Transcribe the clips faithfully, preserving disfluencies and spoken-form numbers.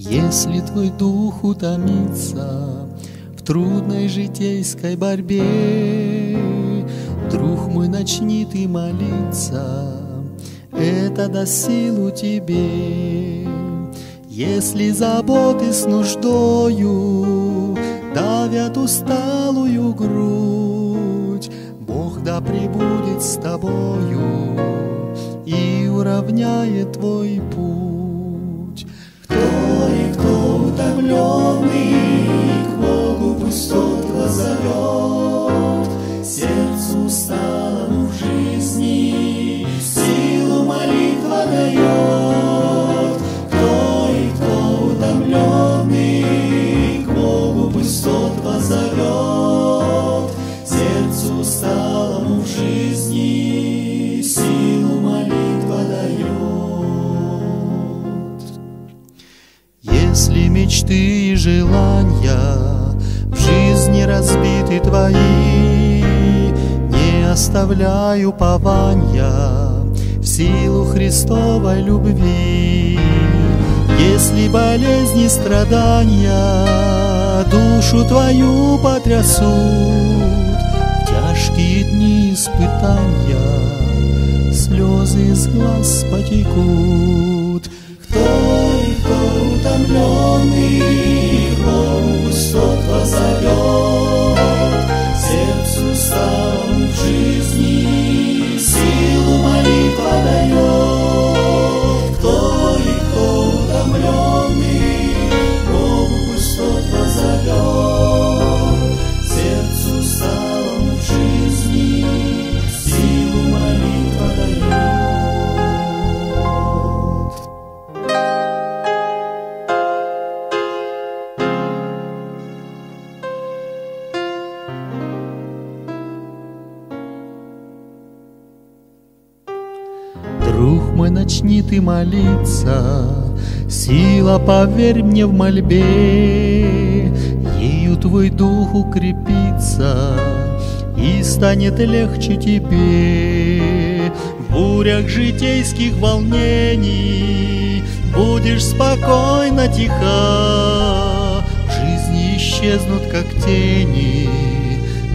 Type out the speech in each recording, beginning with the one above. Если твой дух утомится в трудной житейской борьбе, друг мой, начни ты молиться, это даст силу тебе. Если заботы с нуждою давят усталую грудь, Бог да пребудет с тобою и уравняет твой путь. Кто и кто утомленный к Богу пустот воззовет, сердцу усталому в жизни силу молитва дает. Кто и кто утомленный к Богу пустот воззовет, сердцу усталому в жизни силу молитва дает. Если мечты и желания в жизни разбиты твои, не оставляй упования в силу Христовой любви. Если болезни и страдания душу твою потрясут, в тяжкие дни испытания слезы из глаз потекут. Кто и кто утомленный к Богу пустот воззовет, сердцу усталому в жизни силу молитва дает. Кто и кто утомленный к Богу пустот воззовет, сердцу усталому в жизни силу молитва дает. Начни ты молиться, сила, поверь мне, в мольбе, ею твой дух укрепится и станет легче тебе. В бурях житейских волнений будешь спокойно тиха, в жизни исчезнут, как тени,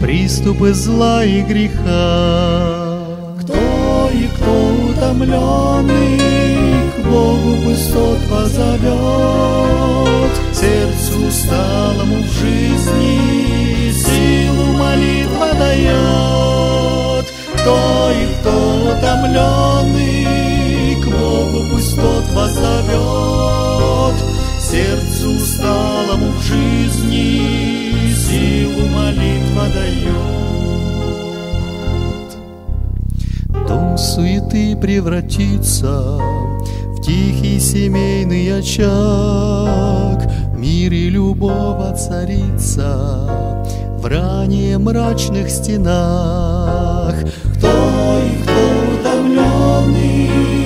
приступы зла и греха. Кто утомленный к Богу пустот воззовет, сердцу усталому в жизни силу молитва дает. Кто и кто утомленный к Богу пустот воззовет, сердцу усталому в жизни силу молитва дает. Дом суеты превратится в тихий семейный очаг, мир и любовь воцарится в ранее мрачных стенах. Кто и кто утомленный